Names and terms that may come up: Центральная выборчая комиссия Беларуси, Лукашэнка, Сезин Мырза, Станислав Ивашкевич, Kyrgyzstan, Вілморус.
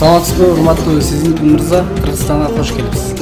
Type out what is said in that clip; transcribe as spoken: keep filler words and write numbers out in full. Салам алейкум, урматтуу Сезин Мырза, Кыргызстанга кош келипсиз.